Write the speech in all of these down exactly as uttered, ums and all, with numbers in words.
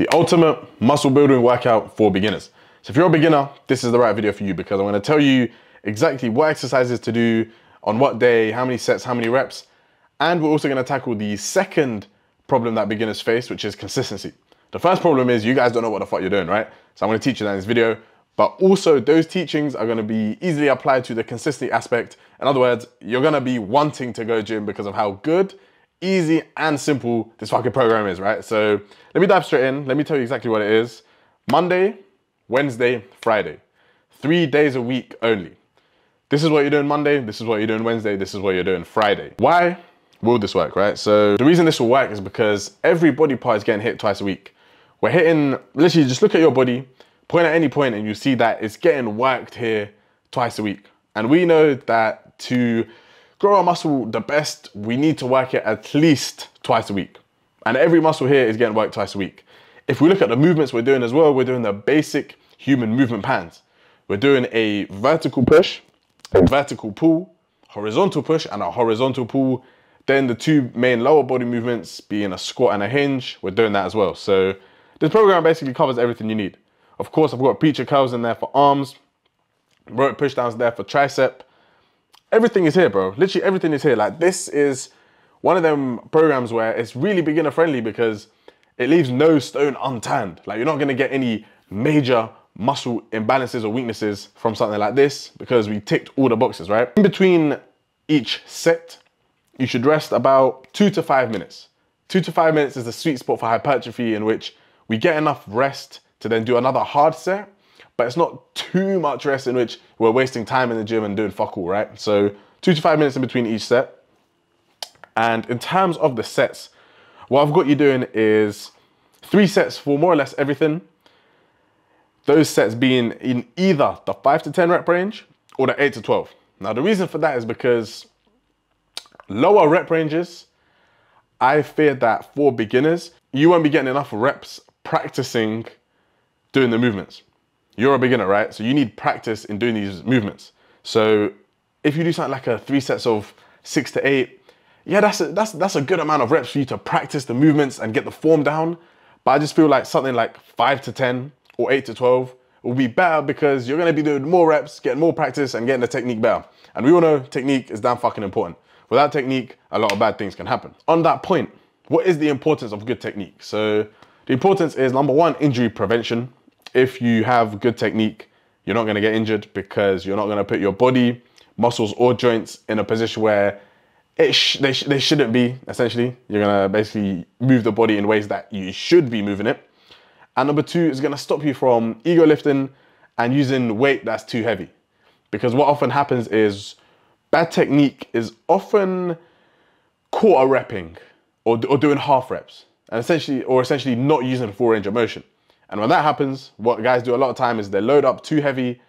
The ultimate muscle building workout for beginners. So if you're a beginner, this is the right video for you because I'm gonna tell you exactly what exercises to do, on what day, how many sets, how many reps, and we're also gonna tackle the second problem that beginners face, which is consistency. The first problem is you guys don't know what the fuck you're doing, right? So I'm gonna teach you that in this video, but also those teachings are gonna be easily applied to the consistency aspect. In other words, you're gonna be wanting to go gym because of how good, easy, and simple this fucking program is, right? So let me dive straight in. Let me tell you exactly what it is. Monday, Wednesday, Friday. Three days a week only. This is what you're doing Monday, this is what you're doing Wednesday, this is what you're doing Friday. Why will this work, right? So the reason this will work is because every body part is getting hit twice a week. We're hitting, literally just look at your body, point at any point and you see that it's getting worked here twice a week. And we know that to grow our muscle the best, we need to work it at least twice a week. And every muscle here is getting worked twice a week. If we look at the movements we're doing as well, we're doing the basic human movement patterns. We're doing a vertical push, a vertical pull, horizontal push, and a horizontal pull. Then the two main lower body movements being a squat and a hinge, we're doing that as well. So this program basically covers everything you need. Of course, I've got preacher curls in there for arms, rope push downs there for tricep. Everything is here, bro. Literally everything is here. Like, this is one of them programs where it's really beginner friendly because it leaves no stone unturned. Like, you're not gonna get any major muscle imbalances or weaknesses from something like this because we ticked all the boxes, right? In between each set, you should rest about two to five minutes. Two to five minutes is the sweet spot for hypertrophy in which we get enough rest to then do another hard set, but it's not too much rest in which we're wasting time in the gym and doing fuck all, right? So two to five minutes in between each set. And in terms of the sets, what I've got you doing is three sets for more or less everything. Those sets being in either the five to ten rep range or the eight to twelve. Now, the reason for that is because lower rep ranges, I fear that for beginners, you won't be getting enough reps practicing doing the movements. You're a beginner, right? So you need practice in doing these movements. So if you do something like a three sets of six to eight, yeah, that's a, that's, that's a good amount of reps for you to practice the movements and get the form down. But I just feel like something like five to ten, or eight to twelve will be better because you're gonna be doing more reps, getting more practice and getting the technique better. And we all know technique is damn fucking important. Without technique, a lot of bad things can happen. On that point, what is the importance of good technique? So the importance is, number one, injury prevention. If you have good technique, you're not gonna get injured because you're not gonna put your body, muscles or joints in a position where it sh they, sh they shouldn't be, essentially. You're gonna basically move the body in ways that you should be moving it. And number two is gonna stop you from ego lifting and using weight that's too heavy. Because what often happens is bad technique is often quarter repping or, or doing half reps and essentially, or essentially not using the full range of motion. And when that happens, what guys do a lot of time is they load up too heavy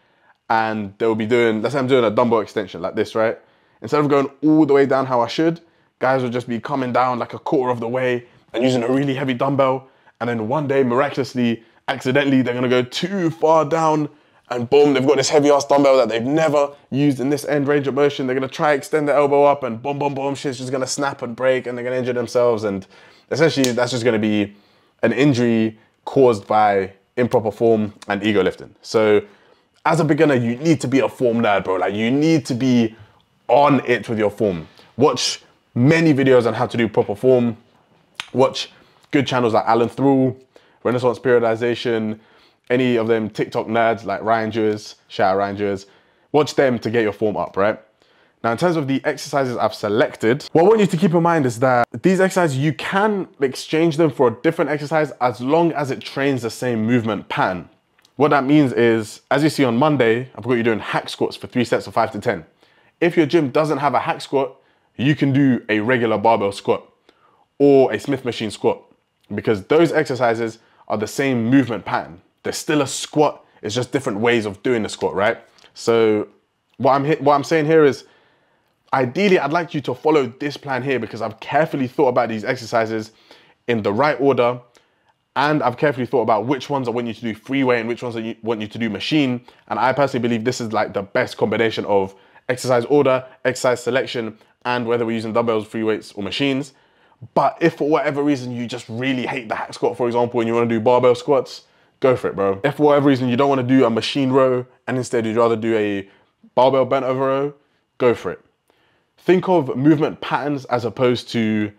and they'll be doing, let's say I'm doing a dumbbell extension like this, right? Instead of going all the way down how I should, guys will just be coming down like a quarter of the way and using a really heavy dumbbell. And then one day, miraculously, accidentally, they're gonna go too far down and boom, they've got this heavy ass dumbbell that they've never used in this end range of motion. They're gonna try extend their elbow up and boom, boom, boom, shit's just gonna snap and break and they're gonna injure themselves. And essentially that's just gonna be an injury caused by improper form and ego lifting. So as a beginner, you need to be a form nerd, bro. Like, you need to be on it with your form. Watch many videos on how to do proper form. Watch good channels like Alan Thrall, Renaissance Periodization, any of them TikTok nerds like Ryan Jewers, shout out Ryan Jewers. Watch them to get your form up, right? Now, in terms of the exercises I've selected, what I want you to keep in mind is that these exercises, you can exchange them for a different exercise as long as it trains the same movement pattern. What that means is, as you see on Monday, I've got you doing hack squats for three sets of five to ten. If your gym doesn't have a hack squat, you can do a regular barbell squat or a Smith machine squat, because those exercises are the same movement pattern. There's still a squat, it's just different ways of doing the squat, right? So what I'm, what I'm saying here is, ideally, I'd like you to follow this plan here because I've carefully thought about these exercises in the right order, and I've carefully thought about which ones I want you to do free weight and which ones I want you to do machine. And I personally believe this is like the best combination of exercise order, exercise selection, and whether we're using dumbbells, free weights, or machines. But if for whatever reason you just really hate the hack squat, for example, and you want to do barbell squats, go for it, bro. If for whatever reason you don't want to do a machine row and instead you'd rather do a barbell bent over row, go for it. Think of movement patterns as opposed to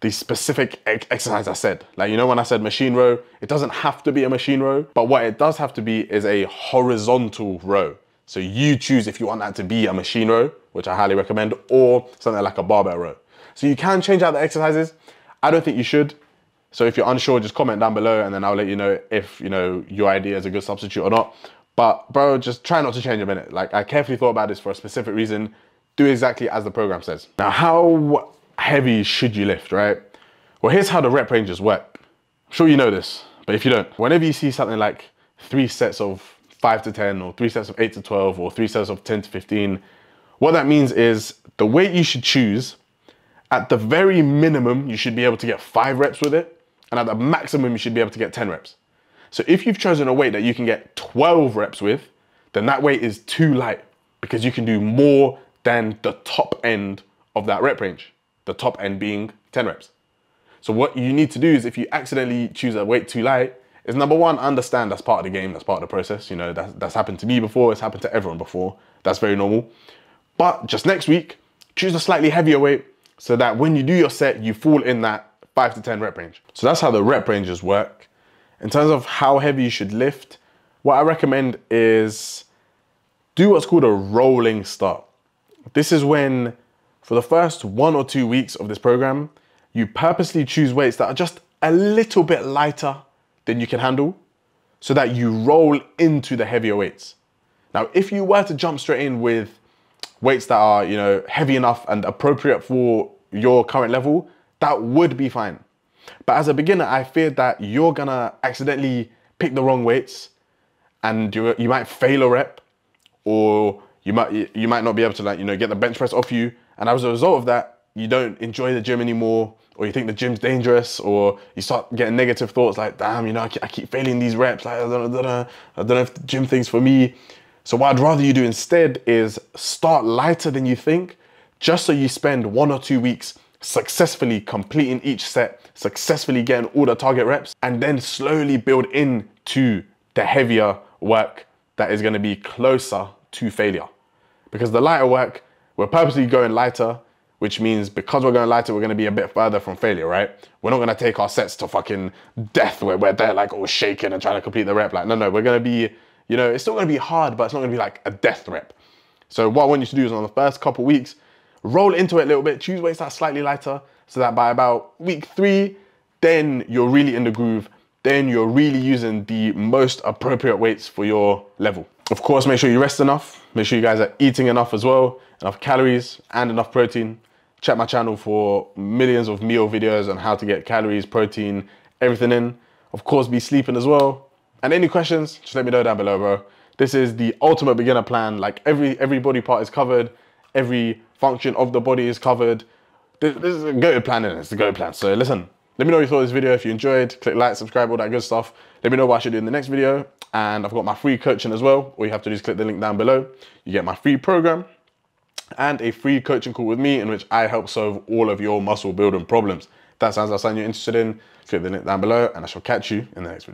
the specific ex exercise I said. Like, you know, when I said machine row, it doesn't have to be a machine row, but what it does have to be is a horizontal row. So you choose if you want that to be a machine row, which I highly recommend, or something like a barbell row. So you can change out the exercises. I don't think you should. So if you're unsure, just comment down below and then I'll let you know if, you know, your idea is a good substitute or not. But bro, just try not to change a minute. Like, I carefully thought about this for a specific reason. Do exactly as the program says. Now, how heavy should you lift, right? Well, here's how the rep ranges work. I'm sure you know this, but if you don't, whenever you see something like three sets of five to ten or three sets of eight to twelve or three sets of ten to fifteen, what that means is the weight you should choose, at the very minimum, you should be able to get five reps with it. And at the maximum, you should be able to get ten reps. So if you've chosen a weight that you can get twelve reps with, then that weight is too light because you can do more than the top end of that rep range, the top end being ten reps. So what you need to do is, if you accidentally choose a weight too light, is number one, understand that's part of the game, that's part of the process. You know, that's, that's happened to me before, it's happened to everyone before. That's very normal. But just next week, choose a slightly heavier weight so that when you do your set, you fall in that five to ten rep range. So that's how the rep ranges work. In terms of how heavy you should lift, what I recommend is do what's called a rolling start. This is when, for the first one or two weeks of this program, you purposely choose weights that are just a little bit lighter than you can handle so that you roll into the heavier weights. Now, if you were to jump straight in with weights that are, you know, heavy enough and appropriate for your current level, that would be fine. But as a beginner, I fear that you're gonna accidentally pick the wrong weights and you, you might fail a rep, or you might, you might not be able to, like, you know, get the bench press off you. And as a result of that, you don't enjoy the gym anymore, or you think the gym's dangerous, or you start getting negative thoughts like, damn, you know, I keep failing these reps. Like, I don't know, I don't know if the gym thing's for me. So what I'd rather you do instead is start lighter than you think, just so you spend one or two weeks successfully completing each set, successfully getting all the target reps, and then slowly build in to the heavier work that is going to be closer to failure. Because the lighter work, we're purposely going lighter, which means because we're going lighter, we're going to be a bit further from failure, right? We're not going to take our sets to fucking death where we're there like all shaking and trying to complete the rep. Like, no, no, we're going to be, you know, it's still going to be hard, but it's not going to be like a death rep. So what I want you to do is, on the first couple weeks, roll into it a little bit, choose weights that are slightly lighter, so that by about week three, then you're really in the groove, then you're really using the most appropriate weights for your level. Of course, make sure you rest enough, make sure you guys are eating enough as well, enough calories and enough protein. Check my channel for millions of meal videos on how to get calories, protein, everything in. Of course, be sleeping as well. And any questions, just let me know down below, bro. This is the ultimate beginner plan. Like, every, every body part is covered, every function of the body is covered. This, this is a go-to plan, and it's the go-to plan. So listen, let me know what you thought of this video. If you enjoyed, click like, subscribe, all that good stuff. Let me know what I should do in the next video. And I've got my free coaching as well. All you have to do is click the link down below. You get my free program and a free coaching call with me, in which I help solve all of your muscle building problems. If that sounds like something you're interested in, click the link down below, and I shall catch you in the next video.